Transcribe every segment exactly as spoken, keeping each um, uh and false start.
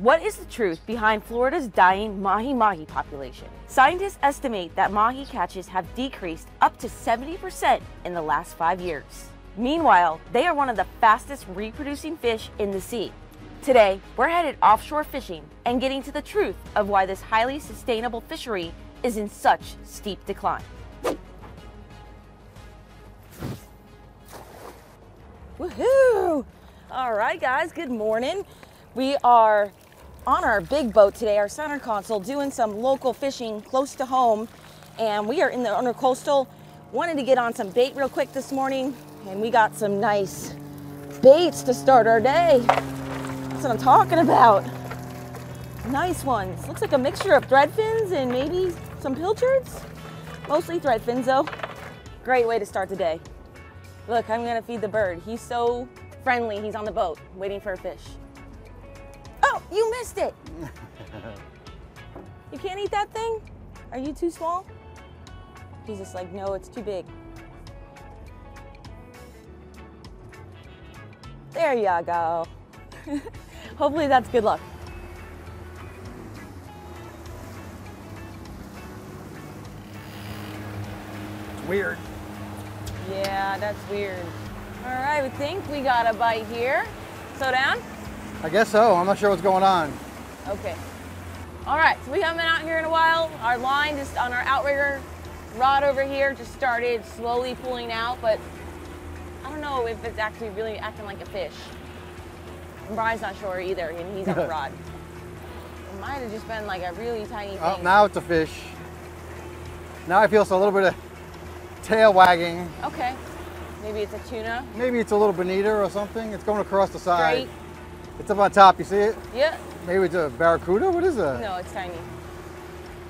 What is the truth behind Florida's dying mahi-mahi population? Scientists estimate that mahi catches have decreased up to seventy percent in the last five years. Meanwhile, they are one of the fastest reproducing fish in the sea. Today, we're headed offshore fishing and getting to the truth of why this highly sustainable fishery is in such steep decline. Woohoo! All right, guys, good morning. We are on our big boat today, our center console, doing some local fishing close to home, and we are in the undercoastal. Wanted to get on some bait real quick this morning, and we got some nice baits to start our day. That's what I'm talking about. Nice ones. Looks like a mixture of thread fins and maybe some pilchards. Mostly thread fins though. Great way to start the day. Look, I'm gonna feed the bird. He's so friendly. He's on the boat waiting for a fish. You missed it. You can't eat that thing? Are you too small? He's just like, no, it's too big. There you go. Hopefully that's good luck. It's weird. Yeah, that's weird. All right, we think we got a bite here. So down? I guess so. I'm not sure what's going on. Okay. All right, so we haven't been out here in a while. Our line just on our outrigger rod over here just started slowly pulling out, but I don't know if it's actually really acting like a fish. And Brian's not sure either, and he's on the rod. It might have just been like a really tiny thing. Oh, now it's a fish. Now I feel so a little bit of tail wagging. Okay. Maybe it's a tuna. Maybe it's a little bonita or something. It's going across the side. Straight. It's up on top, you see it? Yeah. Maybe it's a barracuda? What is that? No, it's tiny.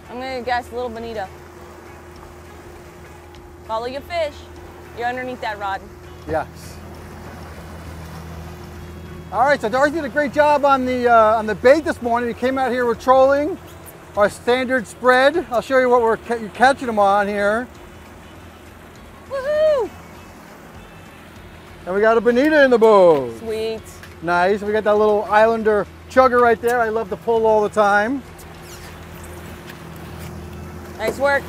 I'm gonna guess little bonita. Follow your fish. You're underneath that rod. Yes. All right, so Darcy did a great job on the, uh, on the bait this morning. We came out here, we're trolling our standard spread. I'll show you what we're ca you're catching them on here. Woohoo! And we got a bonita in the boat. Sweet. Nice, we got that little Islander chugger right there. I love to pull all the time. Nice work.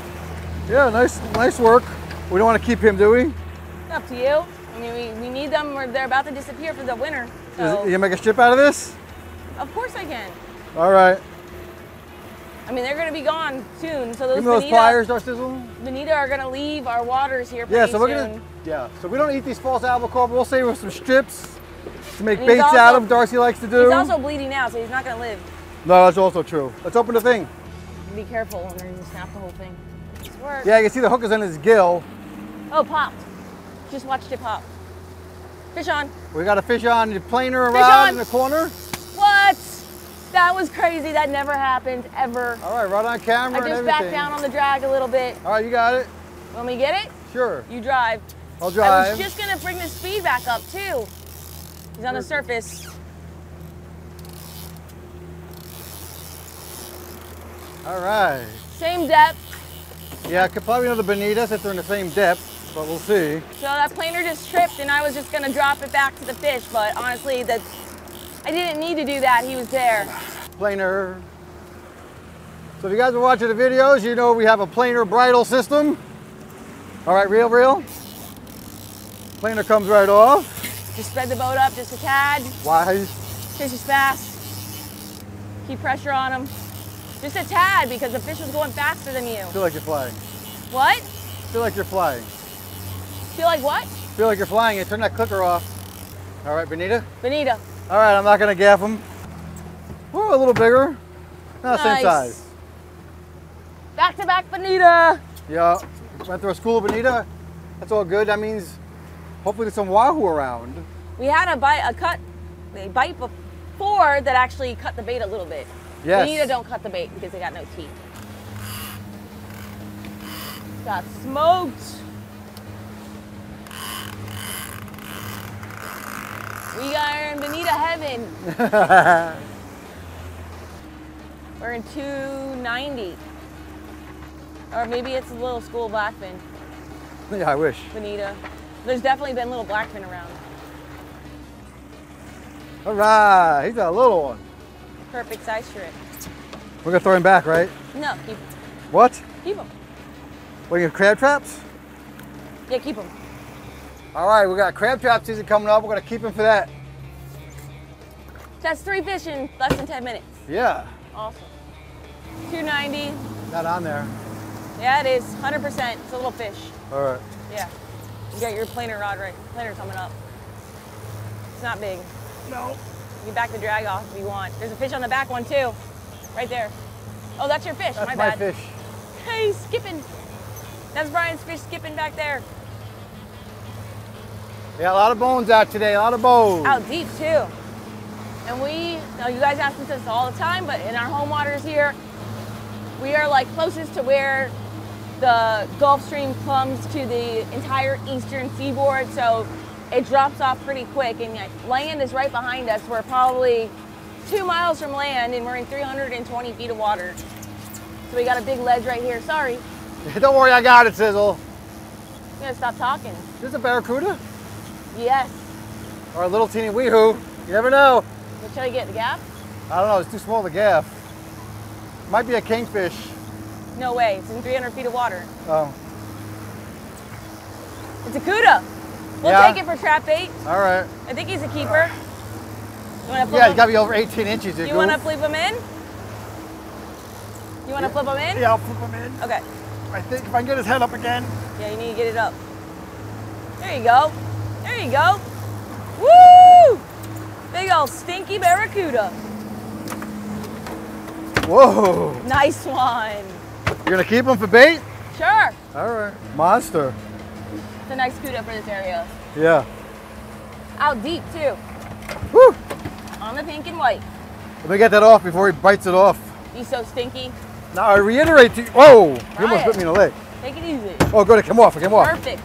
Yeah, nice nice work. We don't want to keep him, do we? It's up to you. I mean, we, we need them. Or they're about to disappear for the winter. So. Is it, you gonna make a ship out of this? Of course I can. All right. I mean, they're going to be gone soon. So those, Give me those bonita, pliers, Darcizzle. Bonita are going to leave our waters here pretty yeah, so soon. We're gonna, yeah, so we don't eat these false albacore, but we'll save them some strips. To make baits also, out of, Darcy likes to do. He's also bleeding now, so he's not going to live. No, that's also true. Let's open the thing. Be careful, and then you snap the whole thing. It's work. Yeah, you can see the hook is in his gill. Oh, popped. Just watched it pop. Fish on. We got a fish on. You're playing her around in the corner. What? That was crazy. That never happened, ever. All right, right on camera. I just and backed down on the drag a little bit. All right, you got it. Want me to get it? Sure. You drive. I'll drive. I was just going to bring the speed back up, too. He's on the surface. All right. Same depth. Yeah, could probably know the bonitas if they're in the same depth, but we'll see. So that planer just tripped, and I was just going to drop it back to the fish, but honestly, that's, I didn't need to do that. He was there. Planer. So if you guys are watching the videos, you know we have a planer bridle system. All right, reel, reel. Planer comes right off. Just spread the boat up just a tad. Wise. Fish is fast. Keep pressure on him. Just a tad because the fish was going faster than you. I feel like you're flying. What? I feel like you're flying. Feel like what? I feel like you're flying. You turn that clicker off. All right, bonita. Bonita. All right, I'm not gonna gaff him. We're a little bigger. Not nice. Same size. Back to back bonita. Yeah. Went through a school of bonita. That's all good. That means. Hopefully there's some wahoo around. We had a bite, a cut, a bite before that actually cut the bait a little bit. Yes. Bonita don't cut the bait because they got no teeth. Got smoked. We are in bonita heaven. We're in two ninety. Or maybe it's a little school blackfin. Yeah, I wish. Bonita. There's definitely been little blackfin around. All right, he's a little one. Perfect size for it. We're gonna throw him back, right? No, keep him. What? Keep him. What, you have crab traps? Yeah, keep him. All right, we got crab trap season coming up. We're gonna keep him for that. That's three fish in less than ten minutes. Yeah. Awesome. two ninety. Not on there. Yeah, it is, one hundred percent. It's a little fish. All right. Yeah. You got your planer rod right, planer coming up. It's not big. No. You can back the drag off if you want. There's a fish on the back one too, right there. Oh, that's your fish, that's my, my bad. That's my fish. Hey, he's skipping. That's Brian's fish skipping back there. Yeah, a lot of bones out today, a lot of bones. Out deep too. And we, now you guys ask us this all the time, but in our home waters here, we are like closest to where the Gulf Stream comes to the entire eastern seaboard, so it drops off pretty quick, and land is right behind us. We're probably two miles from land, and we're in three hundred twenty feet of water. So we got a big ledge right here, sorry. Don't worry, I got it, Sizzle. I'm gonna stop talking. Is this a barracuda? Yes. Or a little teeny weehoo, you never know. What should I get, the gaff? I don't know, it's too small to gaff. Might be a kingfish. No way, it's in three hundred feet of water. Oh. It's a cuda. We'll yeah. take it for trap bait. All right. I think he's a keeper. You wanna flip yeah, he's gotta be over eighteen inches. You, you wanna flip him in? You wanna yeah. flip him in? Yeah, I'll flip him in. Okay. I think if I can get his head up again. Yeah, you need to get it up. There you go. There you go. Woo! Big old stinky barracuda. Whoa. Nice one. You're gonna keep them for bait? Sure. All right. Monster. It's a nice cuda for this area. Yeah. Out deep too. Woo! On the pink and white. Let me get that off before he bites it off. He's so stinky. Now I reiterate to you. Whoa! Brian, you almost bit me in the leg. Take it easy. Oh, good. It came off. It came off. Perfect.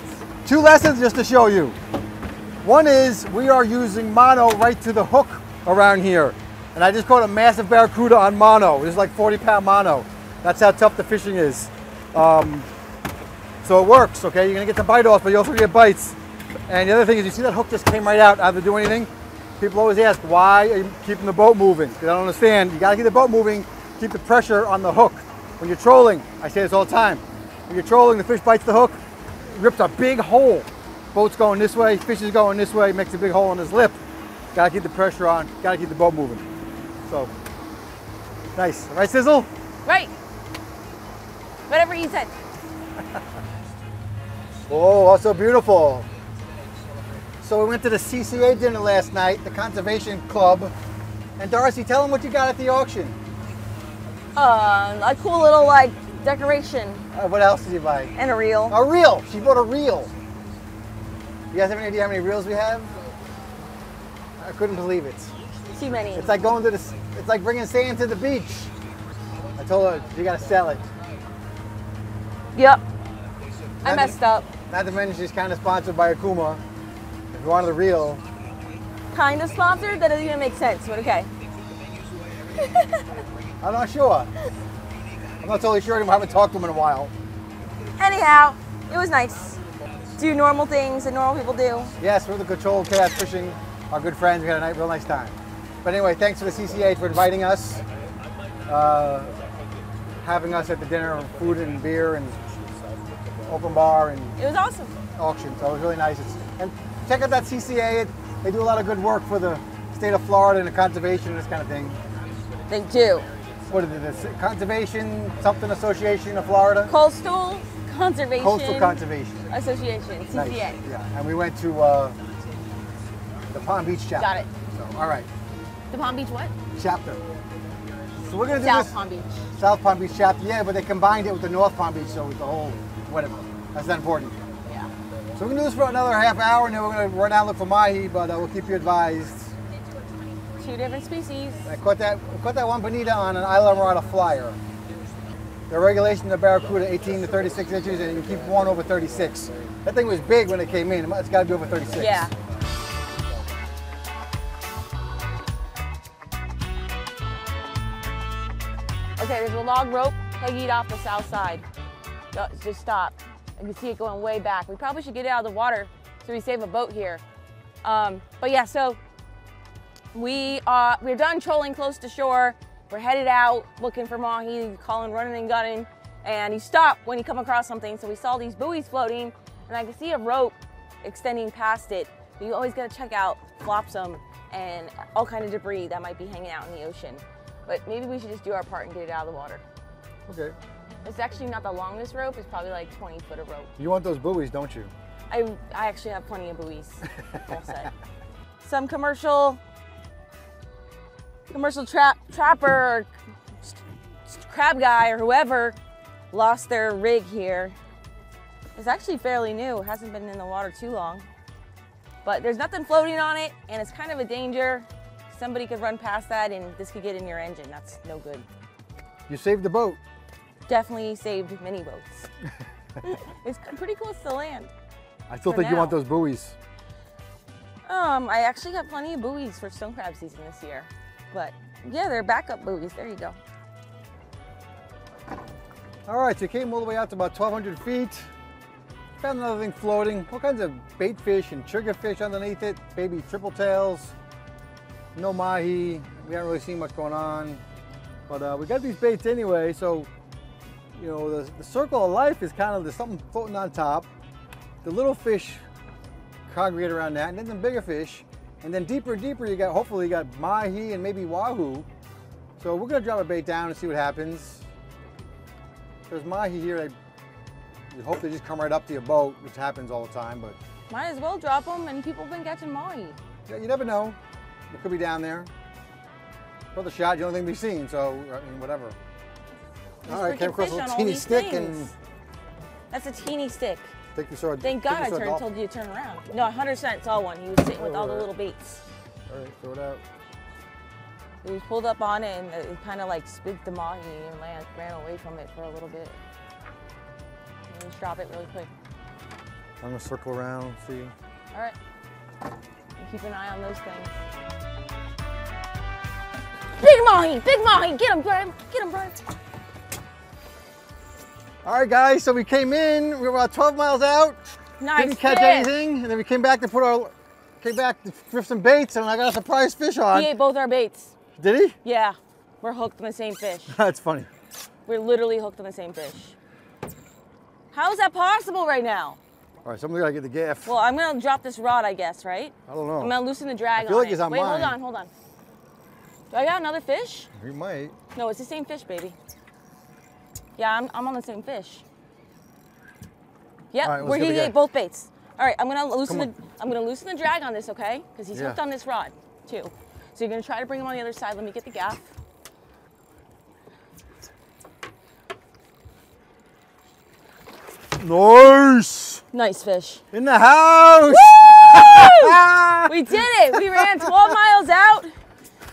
Two lessons just to show you. One is we are using mono right to the hook around here. And I just caught a massive barracuda on mono. It's like forty pound mono. That's how tough the fishing is. Um, so it works, okay? You're gonna get the bite off, but you also get bites. And the other thing is, you see that hook just came right out. I have to do anything. People always ask, why are you keeping the boat moving? Because I don't understand. You gotta keep the boat moving, keep the pressure on the hook. When you're trolling, I say this all the time, when you're trolling, the fish bites the hook, rips a big hole. Boat's going this way, fish is going this way, makes a big hole in his lip. Gotta keep the pressure on, gotta keep the boat moving. So, nice. Right, Sizzle? Right. Whatever you said. Oh, oh, so beautiful. So we went to the C C A dinner last night, the Conservation Club. And Darcy, tell them what you got at the auction. Uh, a cool little like decoration. Uh, what else did you buy? And a reel. A reel. She bought a reel. You guys have any idea how many reels we have? I couldn't believe it. Too many. It's like going to the. It's like bringing sand to the beach. I told her you gotta sell it. Yep. I not messed to, up. Not to mention she's kind of sponsored by Akuma. If you wanted the reel. Kind of sponsored? That doesn't even make sense, but okay. I'm not sure. I'm not totally sure anymore. I haven't talked to him in a while. Anyhow, it was nice. Do normal things that normal people do. Yes, we're the controlled chaos fishing. Our good friends. We had a night, real nice time. But anyway, thanks to the C C A for inviting us. Uh, having us at the dinner and food and beer and open bar and it was awesome. Auction, so it was really nice. It's, and check out that C C A. They do a lot of good work for the state of Florida and the conservation and this kind of thing. They do. What is it? The Conservation something Association of Florida? Coastal Conservation. Coastal Conservation Association. C C A. Nice. Yeah, and we went to uh, the Palm Beach chapter. Got it. So, all right. The Palm Beach what? Chapter. So we're gonna do South this, Palm Beach. South Palm Beach chapter, yeah, but they combined it with the North Palm Beach, so with the whole whatever. That's not important. Yeah. So we're gonna do this for another half hour, and then we're gonna run out and look for mahi, but uh, we'll keep you advised. Two different species. I caught that. I caught that one bonita on an Isla Marada flyer. The regulation of barracuda eighteen to thirty-six inches, and you keep one over thirty-six. That thing was big when it came in. It's got to be over thirty-six. Yeah. Okay, there's a log rope pegged off the south side. Just stop. I can see it going way back. We probably should get it out of the water so we save a boat here. Um, but yeah, so We uh, we're done trolling close to shore. We're headed out looking for mahi, calling, running and gunning. And you stop when you come across something. So we saw these buoys floating, and I could see a rope extending past it. But you always gotta check out flopsum and all kind of debris that might be hanging out in the ocean. But maybe we should just do our part and get it out of the water. Okay. It's actually not the longest rope. It's probably like twenty foot of rope. You want those buoys, don't you? I, I actually have plenty of buoys, all set. Some commercial, commercial trap trapper or crab guy or whoever lost their rig here. It's actually fairly new. It hasn't been in the water too long. But there's nothing floating on it, and it's kind of a danger. Somebody could run past that, and this could get in your engine. That's no good. You saved the boat. Definitely saved many boats. It's pretty close to land. I still think now. You want those buoys. Um, I actually got plenty of buoys for stone crab season this year. But yeah, they're backup buoys. There you go. All right, so you came all the way out to about twelve hundred feet. Found another thing floating. All kinds of bait fish and trigger fish underneath it. Baby triple tails. No mahi. We haven't really seen much going on. But uh, we got these baits anyway, so you know, the, the circle of life is kind of, there's something floating on top. The little fish congregate around that, and then the bigger fish. And then deeper, deeper, you got, hopefully you got mahi and maybe wahoo. So we're gonna drop a bait down and see what happens. There's mahi here. I hope they just come right up to your boat, which happens all the time, but. Might as well drop them, and people have been catching mahi. Yeah, you never know. It could be down there. Well, the shot, you don't think we've seen, so I mean, whatever. All right, came across a little teeny stick and... That's a teeny stick. Think you saw a, Thank God I turned, told you to turn around. No, one hundred percent saw one. He was sitting with all the little baits. All right, throw it out. He was pulled up on it and it kind of like spit the mahi and land, ran away from it for a little bit. Just drop it really quick. I'm gonna circle around, see. All right, and keep an eye on those things. Big mahi, big mahi, get him, Brian, get him, Brian. All right, guys, so we came in, we were about twelve miles out. Nice Didn't catch fish. anything, and then we came back to put our, came back to thrift some baits, and I got a surprise fish on. He ate both our baits. Did he? Yeah, we're hooked on the same fish. That's funny. We're literally hooked on the same fish. How is that possible right now? All right, somebody gotta get the gaff. Well, I'm gonna drop this rod, I guess, right? I don't know. I'm gonna loosen the drag I feel on like it. It's on Wait, mine. hold on, hold on. Do I got another fish? You might. No, it's the same fish, baby. Yeah, I'm, I'm on the same fish. Yep, right, we're gonna get both baits. All right, I'm gonna loosen the I'm gonna loosen the drag on this, okay? Because he's yeah. hooked on this rod too. So you're gonna try to bring him on the other side. Let me get the gaff. Nice. Nice fish. In the house. Woo! We did it. We ran twelve miles out.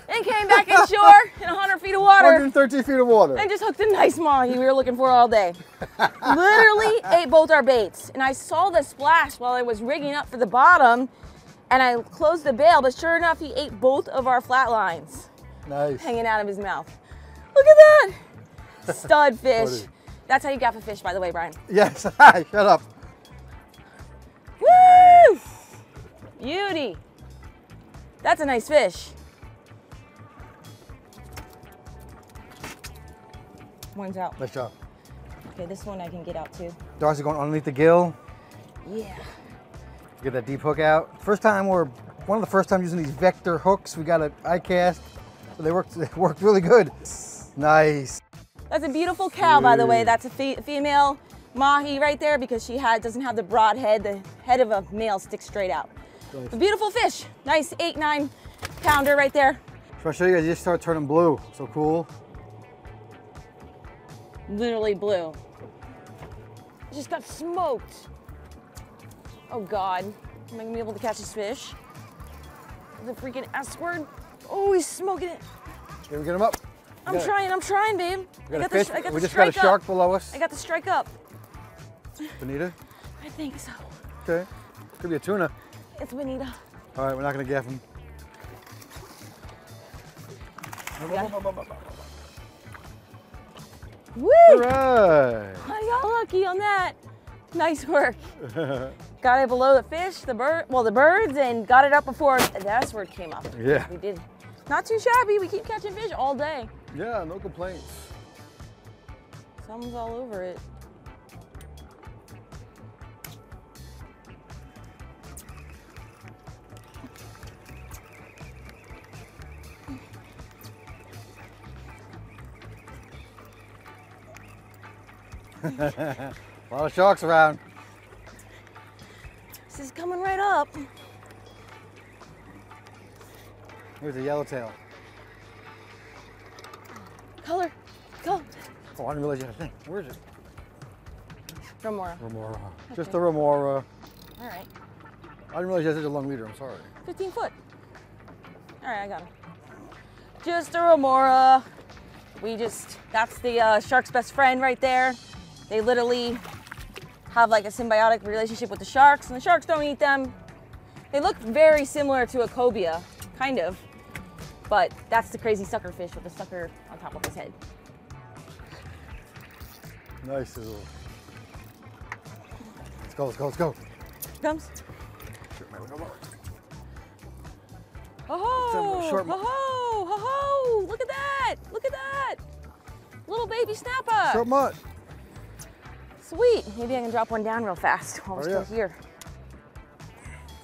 And came back inshore in one hundred feet of water. one hundred thirty feet of water. And just hooked a nice mahi we were looking for all day. Literally ate both our baits. And I saw the splash while I was rigging up for the bottom. And I closed the bail, but sure enough, he ate both of our flat lines. Nice. Hanging out of his mouth. Look at that. Stud fish. That's how you gaff a fish, by the way, Brian. Yes. Shut up. Woo! Beauty. That's a nice fish. One's out. Nice job. Okay, this one I can get out too. Darcy going underneath the gill. Yeah. Get that deep hook out. First time we're, one of the first times using these vector hooks. We got an eye cast, so they worked, they worked really good. Nice. That's a beautiful cow, by the way. That's a fe female mahi right there because she had, doesn't have the broad head. The head of a male sticks straight out. Nice. A beautiful fish. Nice eight, nine pounder right there. So I'll show you guys, you just start turning blue. So cool. Literally blue. It just got smoked. Oh God, am I gonna be able to catch this fish? The freaking S word. Oh, he's smoking it. Can we get him up? I'm trying, I'm trying, babe. I got the strike up. We just got a shark below us. I got the strike up. Bonita? I think so. Okay, could be a tuna. It's bonita. All right, we're not gonna gaff him. Woo! All right. I got lucky on that. Nice work. Got it below the fish, the bird, well, the birds, and got it up before the S word came up. Yeah. We did Not too shabby. We keep catching fish all day. Yeah, no complaints. Something's all over it. A lot of sharks around. This is coming right up. Here's a yellowtail. Color, go. Oh, I didn't realize you had a thing. Where is it? Remora. Remora. Okay. Just a remora. All right. I didn't realize you had such a long leader. I'm sorry. fifteen foot. All right, I got him. Just a remora. We just, that's the uh, shark's best friend right there. They literally have like a symbiotic relationship with the sharks, and the sharks don't eat them. They look very similar to a cobia, kind of, but that's the crazy sucker fish with the sucker on top of his head. Nice, Sizzle. Let's go, let's go, let's go. Comes. Short marrow, no more. Ho-ho, ho-ho, ho-ho, look at that, look at that. Little baby snapper. So much. Sweet, maybe I can drop one down real fast while we're still here.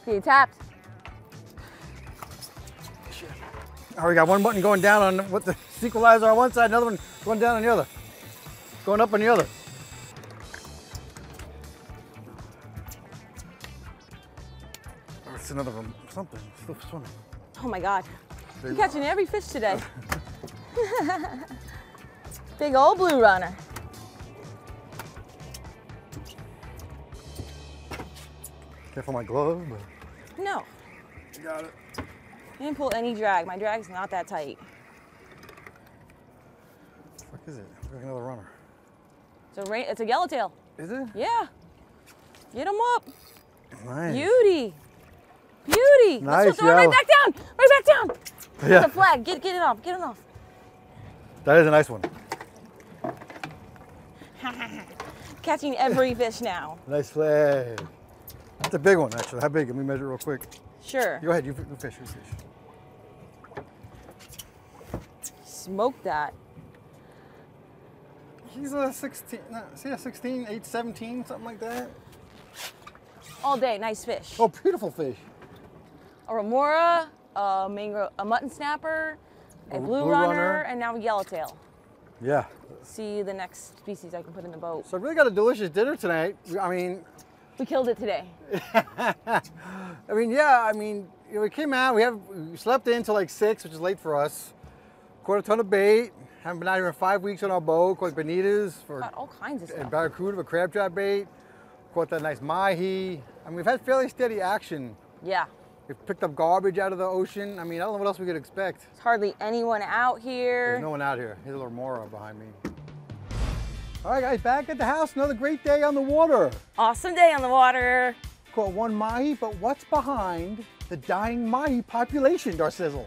He tapped. All right, we got one button going down on what the sequelizer on one side, another one going down on the other. Going up on the other. Oh, it's another one, something, still swimming. Oh my God, you're catching every fish today. Big old blue runner. Careful my glove. But... No. You got it. I didn't pull any drag. My drag's not that tight. What is it? Looks like another runner. It's a, it's a yellowtail. Is it? Yeah. Get him up. Nice. Beauty. Beauty. Nice. Let's throw it right back down. Right back down. There's yeah. a flag. Get, get it off. Get it off. That is a nice one. Catching every fish now. Nice flag. That's a big one, actually. How big? Let me measure it real quick. Sure. Go ahead. You fish. You fish. Smoke that. He's a sixteen. No, see a sixteen, eight, seventeen, something like that. All day, nice fish. Oh, beautiful fish. A remora, a mangrove, a mutton snapper, a, a blue, blue runner, runner, and now a yellowtail. Yeah. See the next species I can put in the boat. So I really got a delicious dinner tonight. I mean. We killed it today. I mean, yeah, I mean, you know, we came out, we have we slept in till like six, which is late for us. Caught a ton of bait, haven't been out here in five weeks on our boat, caught bonitas for got all kinds of stuff. And barracuda for crab trap bait, caught that nice mahi. I mean, we've had fairly steady action. Yeah. We've picked up garbage out of the ocean. I mean, I don't know what else we could expect. There's hardly anyone out here. There's no one out here. Here's a little remora behind me. All right, guys, back at the house, another great day on the water. Awesome day on the water. Caught one mahi, but what's behind the dying mahi population, Darcizzle?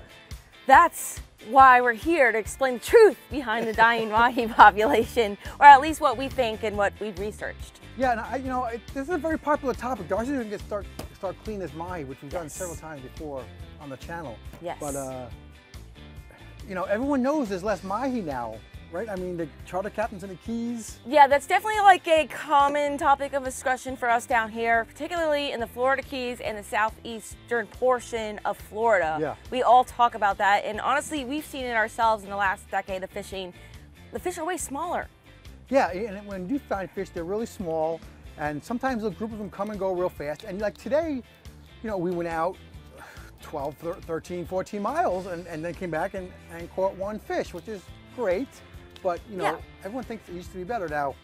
That's why we're here, to explain the truth behind the dying mahi population, or at least what we think and what we've researched. Yeah, and I, you know, it, this is a very popular topic. Darcizzle can get start, start clean this mahi, which we've done yes. several times before on the channel. Yes. But, uh, you know, everyone knows there's less mahi now. Right? I mean, the charter captains and the keys. Yeah, that's definitely like a common topic of discussion for us down here, particularly in the Florida Keys and the southeastern portion of Florida. Yeah. We all talk about that, and honestly, we've seen it ourselves in the last decade of fishing. The fish are way smaller. Yeah, and when you find fish, they're really small, and sometimes a group of them come and go real fast. And like today, you know, we went out twelve, thirteen, fourteen miles, and, and then came back and, and caught one fish, which is great. But, you know, yeah. everyone thinks it used to be better now.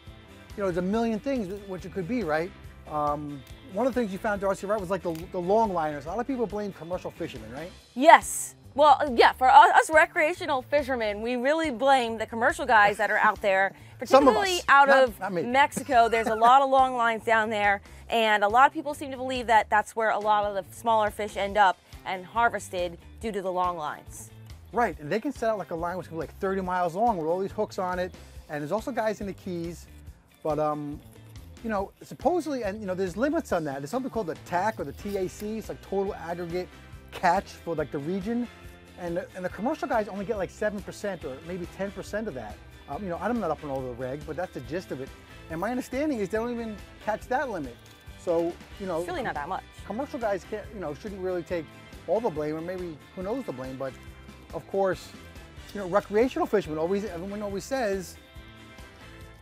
You know, there's a million things which it could be, right? Um, one of the things you found, Darcy, right, was like the, the long liners. A lot of people blame commercial fishermen, right? Yes. Well, yeah, for us, us recreational fishermen, we really blame the commercial guys that are out there, particularly out not, of not Mexico. There's a lot of long lines down there, and a lot of people seem to believe that that's where a lot of the smaller fish end up and harvested due to the long lines. Right, and they can set out like a line which can be like thirty miles long with all these hooks on it, and there's also guys in the Keys, but um, you know, supposedly, and you know, there's limits on that. There's something called the T A C or the T A C, it's like total aggregate catch for like the region, And, and the commercial guys only get like seven percent or maybe ten percent of that. Um, you know, I'm not up on all the reg, but that's the gist of it. And my understanding is they don't even catch that limit. So, you know, it's really not that much. Commercial guys can't, you know, shouldn't really take all the blame, or maybe who knows the blame, but of course, you know, recreational fishermen always, everyone always says,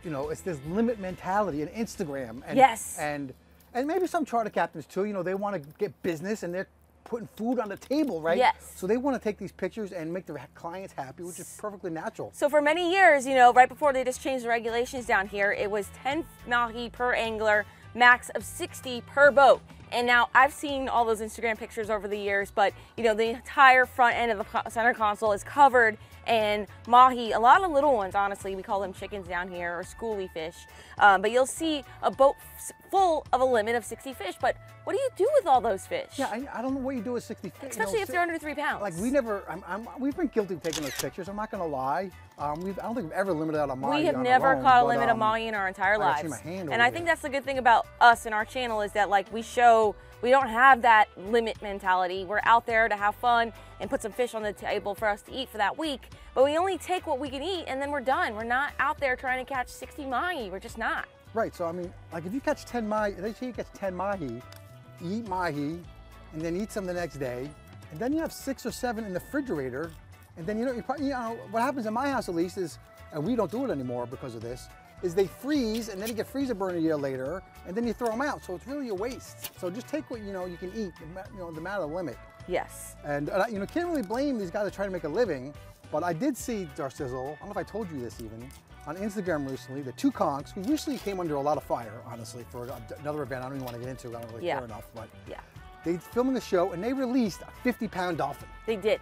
you know, it's this limit mentality in Instagram. And, yes. And, and maybe some charter captains too, you know, they want to get business and they're putting food on the table, right? Yes. So they want to take these pictures and make their clients happy, which is perfectly natural. So for many years, you know, right before they just changed the regulations down here, it was ten mahi per angler, max of sixty per boat. And now I've seen all those Instagram pictures over the years, but you know, the entire front end of the center console is covered in mahi, a lot of little ones, honestly. We call them chickens down here, or schoolie fish. Um, but you'll see a boat full of a limit of sixty fish, but what do you do with all those fish? Yeah, I, I don't know what you do with sixty fish. Especially you know, if they're under three pounds. Like we never, I'm, I'm, we've been guilty of taking those pictures, I'm not gonna lie. Um, we've, I don't think we've ever limited out a mahi. We have on never own, caught a limit um, of mahi in our entire I lives. My hand and I here. think that's the good thing about us and our channel is that like we show we don't have that limit mentality. We're out there to have fun and put some fish on the table for us to eat for that week, but we only take what we can eat and then we're done. We're not out there trying to catch sixty mahi, we're just not. Right, so I mean, like if you catch ten mahi, they say you catch ten mahi, you eat mahi, and then eat some the next day, and then you have six or seven in the refrigerator, and then you know, you probably, you know what happens in my house at least is, and we don't do it anymore because of this, is they freeze and then you get freezer burn a year later and then you throw them out. So it's really a waste. So just take what you know you can eat, you know, the amount of the limit. Yes. And, and I, you know, can't really blame these guys that try to make a living, but I did see Darcizzle, I don't know if I told you this even, on Instagram recently, the two conchs, who recently came under a lot of fire, honestly, for another event I don't even want to get into, I don't really yeah. care enough, but yeah. they filmed the show and they released a fifty pound dolphin. They did,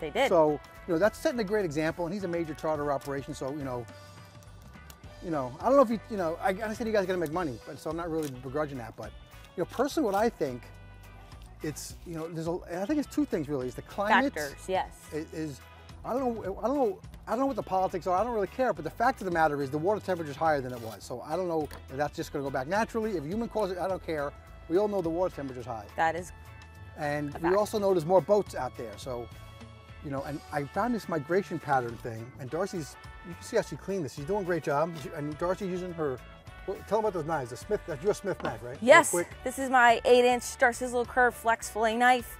they did. So, you know, that's setting a great example, and he's a major charter operation, so, you know, You know, I don't know if you, you know, I understand you guys are gonna make money, but so I'm not really begrudging that, but, you know, personally what I think, it's, you know, there's a, I think it's two things really, it's the climate. Factors, yes. Is, I don't know, I don't know, I don't know what the politics are, I don't really care, but the fact of the matter is the water temperature is higher than it was, so I don't know if that's just gonna go back naturally, if human caused it, I don't care, we all know the water temperature is high. That is And we also know there's more boats out there, so, you know, and I found this migration pattern thing, and Darcy's, you can see how she cleaned this. She's doing a great job. She, and Darcy using her, well, tell them about those knives. The Smith, that's your Smith knife, right? Yes, this is my eight inch Darcizzle Curve Flex Filet Knife.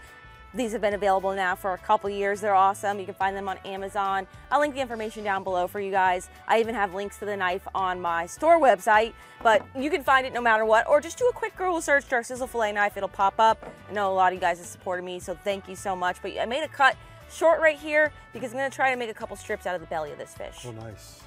These have been available now for a couple years. They're awesome. You can find them on Amazon. I'll link the information down below for you guys. I even have links to the knife on my store website, but you can find it no matter what, or just do a quick Google search, Darcizzle Filet Knife, it'll pop up. I know a lot of you guys have supported me, so thank you so much. But I made a cut short right here because I'm gonna try to make a couple strips out of the belly of this fish. Oh, nice.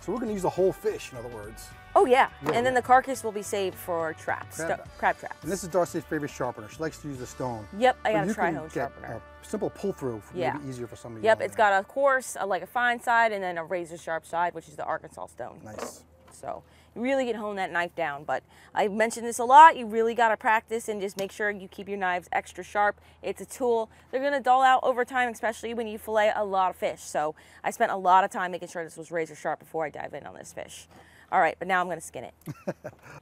So we're gonna use the whole fish, in other words. Oh yeah, yeah. And then the carcass will be saved for traps, crab, crab traps. And this is Darcy's favorite sharpener. She likes to use the stone. Yep, I got a tri-hone sharpener. A simple pull through, for yeah. maybe easier for some of you. Yep, it's there. Got a coarse, a, like a fine side, and then a razor sharp side, which is the Arkansas stone. Nice. So you really can hone that knife down, but I mentioned this a lot, you really gotta practice and just make sure you keep your knives extra sharp. It's a tool. They're gonna dull out over time, especially when you fillet a lot of fish. So I spent a lot of time making sure this was razor sharp before I dive in on this fish. All right, but now I'm gonna skin it.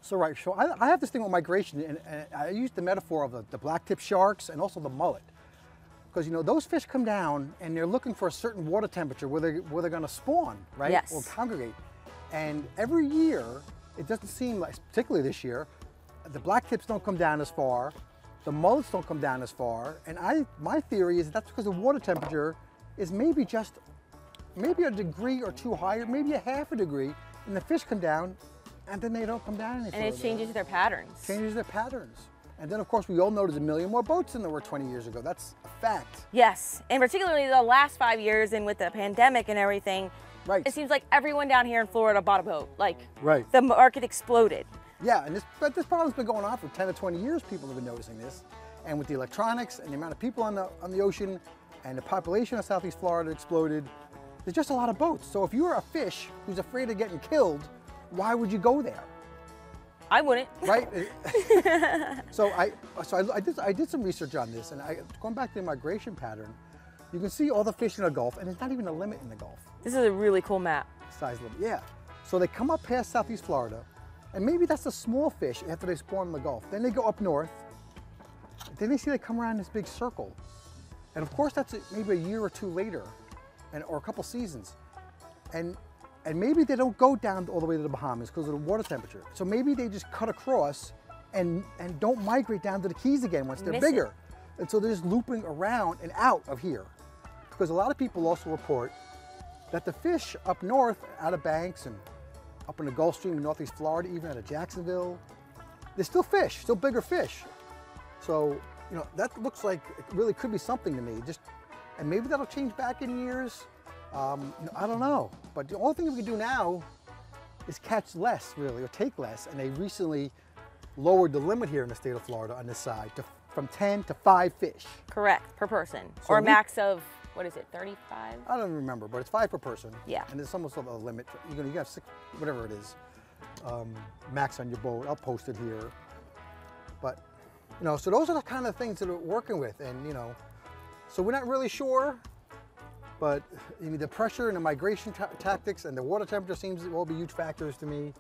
So right, so I, I have this thing with migration, and, and I used the metaphor of the, the black tip sharks and also the mullet. Because you know, those fish come down and they're looking for a certain water temperature where, they, where they're gonna spawn, right? Yes. Or congregate. And every year, it doesn't seem like, particularly this year, the black tips don't come down as far, the mullets don't come down as far, and I, my theory is that's because the water temperature is maybe just, maybe a degree or two higher, maybe a half a degree, and the fish come down, and then they don't come down any further. And it changes their patterns. Changes their patterns. And then, of course, we all know there's a million more boats than there were twenty years ago. That's a fact. Yes, and particularly the last five years, and with the pandemic and everything, right. It seems like everyone down here in Florida bought a boat. Like, right. The market exploded. Yeah, and this, but this problem's been going on for ten to twenty years. People have been noticing this. And with the electronics and the amount of people on the, on the ocean and the population of Southeast Florida exploded, there's just a lot of boats. So if you're a fish who's afraid of getting killed, why would you go there? I wouldn't. Right? so I, so I, I, did, I did some research on this, and I, going back to the migration pattern, you can see all the fish in the Gulf, and there's not even a limit in the Gulf. This is a really cool map. Size limit, yeah. So they come up past Southeast Florida, and maybe that's a small fish after they spawn in the Gulf. Then they go up north, then they see they come around this big circle. And of course, that's maybe a year or two later, and or a couple seasons. And, and maybe they don't go down all the way to the Bahamas because of the water temperature. So maybe they just cut across and, and don't migrate down to the Keys again once they're Miss bigger. It. And so they're just looping around and out of here. Because a lot of people also report that the fish up north, out of Banks and up in the Gulf Stream in Northeast Florida, even out of Jacksonville, there's still fish, still bigger fish. So, you know, that looks like it really could be something to me. Just, and maybe that'll change back in years. Um, I don't know. But the only thing we can do now is catch less, really, or take less. And they recently lowered the limit here in the state of Florida on this side to, from ten to five fish. Correct, per person, so or a max of, what is it, thirty-five? I don't remember, but it's five per person. Yeah. And there's almost a limit. You're gonna, you got six, whatever it is, um, max on your boat. I'll post it here. But, you know, so those are the kind of things that we're working with. And, you know, so we're not really sure, but I mean, the pressure and the migration ta tactics and the water temperature seems to all be huge factors to me.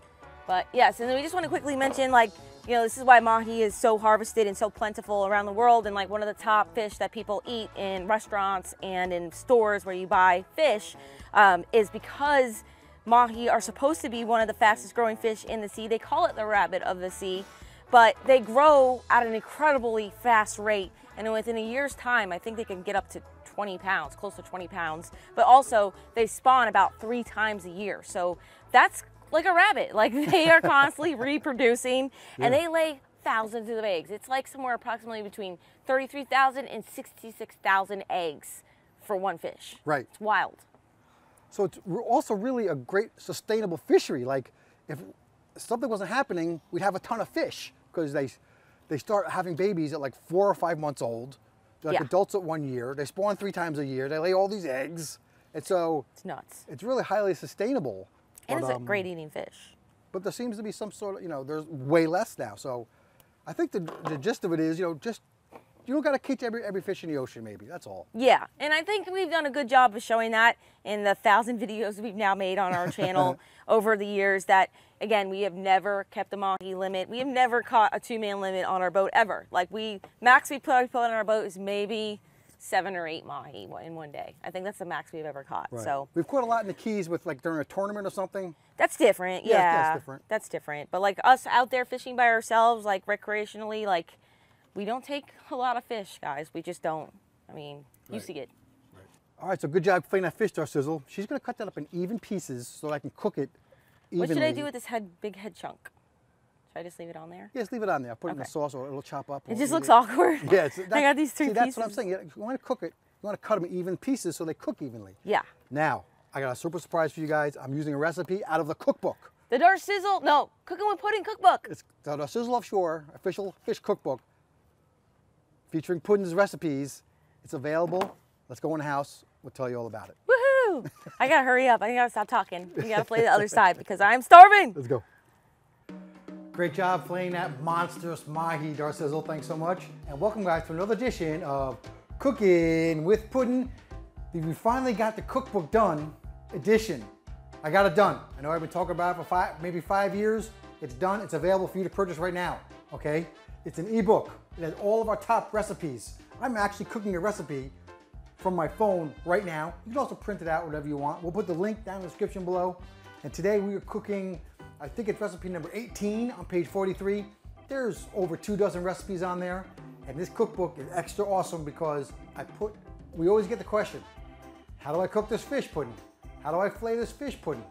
But yes, and then we just want to quickly mention, like, you know, this is why mahi is so harvested and so plentiful around the world, and like one of the top fish that people eat in restaurants and in stores where you buy fish, um, is because mahi are supposed to be one of the fastest growing fish in the sea. They call it the rabbit of the sea, but they grow at an incredibly fast rate. And within a year's time, I think they can get up to twenty pounds, close to twenty pounds. But also they spawn about three times a year. So that's like a rabbit, like they are constantly reproducing, yeah. And they lay thousands of eggs. It's like somewhere approximately between thirty-three thousand and sixty-six thousand eggs for one fish. Right. It's wild. So it's also really a great sustainable fishery. Like if something wasn't happening, we'd have a ton of fish because they, they start having babies at like four or five months old. They're like, yeah, adults at one year. They spawn three times a year. They lay all these eggs. And so it's nuts. It's really highly sustainable. But, and it's um, a great eating fish. But there seems to be some sort of, you know, there's way less now. So I think the, the gist of it is, you know, just, you don't got to catch every, every fish in the ocean, maybe. That's all. Yeah. And I think we've done a good job of showing that in the thousand videos we've now made on our channel over the years that, again, we have never kept the mahi limit. We have never caught a two-man limit on our boat ever. Like we, max we put, put on our boat is maybe seven or eight mahi in one day. I think that's the max we've ever caught. Right. So we've caught a lot in the Keys with like during a tournament or something. That's different. Yeah, yeah, that's different. That's different. But like us out there fishing by ourselves, like recreationally, like we don't take a lot of fish, guys. We just don't. I mean, right. Used to get. Right. All right. So good job playing that fish, Darcizzle. She's gonna cut that up in even pieces so that I can cook it evenly. What should I do with this head, big head chunk? Should I just leave it on there? Yes, yeah, leave it on there. Put it okay. in the sauce or it'll chop up. It just looks it. awkward. Yeah, it's, I got these three see, pieces. That's what I'm saying. You want to cook it, you want to cut them in even pieces so they cook evenly. Yeah. Now, I got a super surprise for you guys. I'm using a recipe out of the cookbook. The Darcizzle, no, Cookin' with Puddin' Cookbook. It's the Darcizzle Offshore Official Fish Cookbook featuring Puddin's recipes. It's available. Let's go in the house. We'll tell you all about it. Woohoo! I got to hurry up. I got to stop talking. We got to play the other side because I'm starving. Let's go. Great job filleting that monstrous mahi, Darcizzle. Thanks so much. And welcome guys to another edition of Cookin' with Puddin'. We finally got the cookbook done edition. I got it done. I know I've been talking about it for five, maybe five years. It's done. It's available for you to purchase right now, okay? It's an ebook. It has all of our top recipes. I'm actually cooking a recipe from my phone right now. You can also print it out, whatever you want. We'll put the link down in the description below. And today we are cooking, I think it's recipe number eighteen on page forty-three. There's over two dozen recipes on there. And this cookbook is extra awesome because I put, we always get the question, how do I cook this fish pudding? How do I fillet this fish pudding?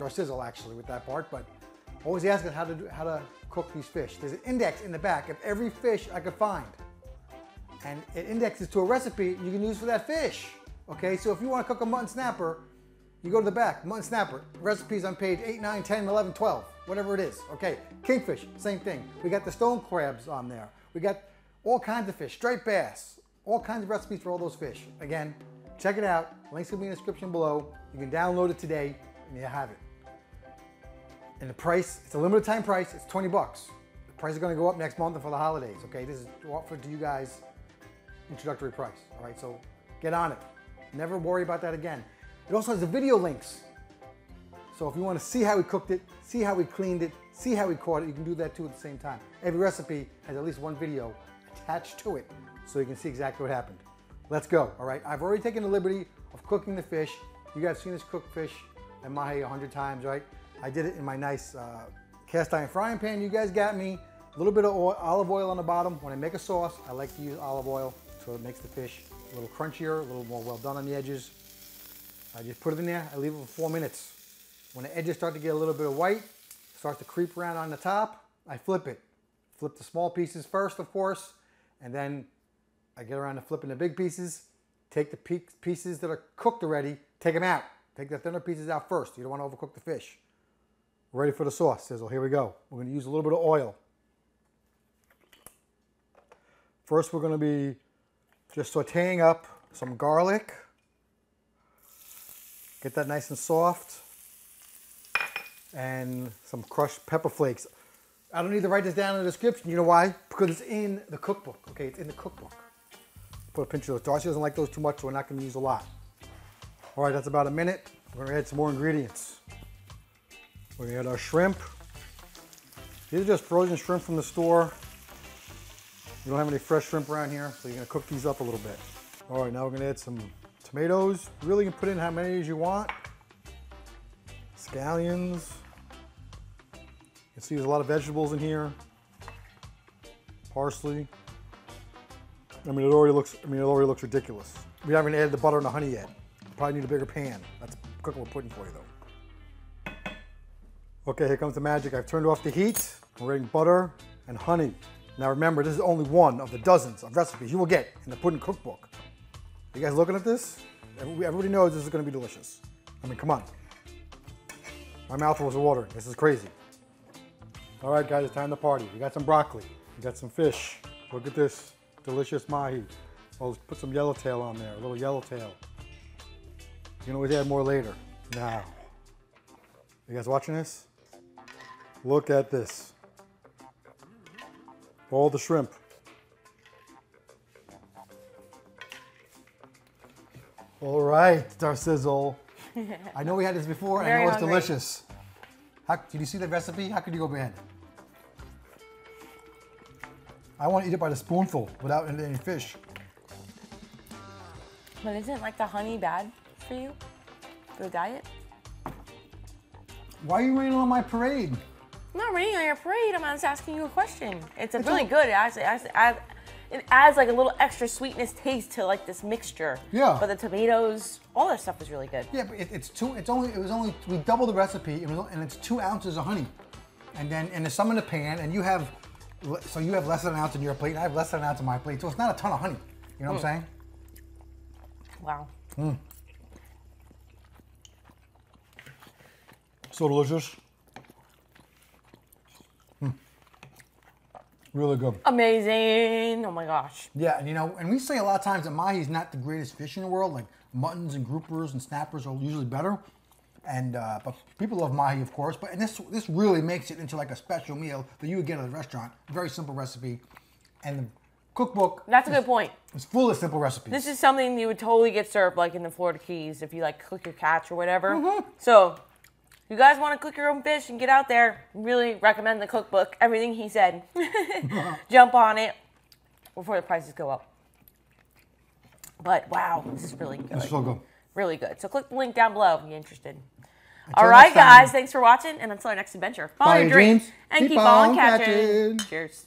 Darcizzle actually with that part, but always asking how to, do, how to cook these fish. There's an index in the back of every fish I could find. And it indexes to a recipe you can use for that fish. Okay, so if you want to cook a mutton snapper, you go to the back, mutton snapper, recipes on page eight, nine, ten, eleven, twelve, whatever it is. Okay, kingfish, same thing. We got the stone crabs on there. We got all kinds of fish, striped bass, all kinds of recipes for all those fish. Again, check it out. Links will be in the description below. You can download it today and you have it. And the price, it's a limited time price, it's twenty bucks. The price is gonna go up next month and for the holidays, okay? This is offered to you guys, introductory price, all right? So get on it. Never worry about that again. It also has the video links. So if you want to see how we cooked it, see how we cleaned it, see how we caught it, you can do that too at the same time. Every recipe has at least one video attached to it so you can see exactly what happened. Let's go, all right? I've already taken the liberty of cooking the fish. You guys have seen this cooked fish and mahi a hundred times, right? I did it in my nice uh, cast iron frying pan. You guys got me. A little bit of oil, olive oil on the bottom. When I make a sauce, I like to use olive oil so it makes the fish a little crunchier, a little more well done on the edges. I just put it in there, I leave it for four minutes. When the edges start to get a little bit of white, start to creep around on the top, I flip it. Flip the small pieces first, of course, and then I get around to flipping the big pieces. Take the pieces that are cooked already, take them out. Take the thinner pieces out first. You don't want to overcook the fish. Ready for the sauce, Sizzle. Here we go. We're going to use a little bit of oil. First, we're going to be just sauteing up some garlic. Get that nice and soft. And some crushed pepper flakes. I don't need to write this down in the description. You know why? Because it's in the cookbook. Okay, it's in the cookbook. Put a pinch of those. Darcy doesn't like those too much, so we're not going to use a lot. All right, that's about a minute. We're going to add some more ingredients. We're going to add our shrimp. These are just frozen shrimp from the store. You don't have any fresh shrimp around here, so you're going to cook these up a little bit. All right, now we're going to add some tomatoes. Really, you can put in how many as you want. Scallions. You can see there's a lot of vegetables in here. Parsley. I mean, it already looks, I mean, it already looks ridiculous. We haven't added the butter and the honey yet. Probably need a bigger pan. That's cooking with pudding for you, though. Okay, here comes the magic. I've turned off the heat. We're adding butter and honey. Now remember, this is only one of the dozens of recipes you will get in the Puddin' Cookbook. You guys looking at this? Everybody knows this is gonna be delicious. I mean, come on. My mouth was watering. This is crazy. All right, guys, it's time to party. We got some broccoli. We got some fish. Look at this delicious mahi. Oh, let's put some yellowtail on there, a little yellowtail. You can always add more later. Now, you guys watching this? Look at this. All the shrimp. All right, Darcizzle. I know we had this before. Very I know it's hungry. Delicious. How, did you see the recipe? How could you go bad? I want to eat it by the spoonful without any fish. But isn't like the honey bad for you? For the diet? Why are you raining on my parade? I'm not raining on your parade. I'm just asking you a question. It's, a it's really a... good. It actually adds, adds, it adds like a little extra sweetness taste to like this mixture. Yeah. But the tomatoes, all that stuff is really good. Yeah, but it, it's two. It's only. It was only. We doubled the recipe, and it's two ounces of honey, and then and there's some in the pan, and you have. So you have less than an ounce in your plate, and I have less than an ounce in my plate, so it's not a ton of honey. You know mm. what I'm saying? Wow. Mm. So delicious. Mm. Really good. Amazing. Oh my gosh. Yeah, and you know, and we say a lot of times that mahi is not the greatest fish in the world. Like muttons and groupers and snappers are usually better. And uh, but people love mahi, of course. But and this this really makes it into like a special meal that you would get at a restaurant. Very simple recipe, and the cookbook. That's is, a good point. It's full of simple recipes. This is something you would totally get served like in the Florida Keys if you like cook your catch or whatever. Mm-hmm. So, if you guys want to cook your own fish and get out there, really recommend the cookbook. Everything he said, jump on it before the prices go up. But wow, this is really good. It's so good. Really good. So click the link down below if you're interested. Until All right, guys. Thanks for watching. And until our next adventure, follow your dreams and keep, keep on catching. catching. Cheers.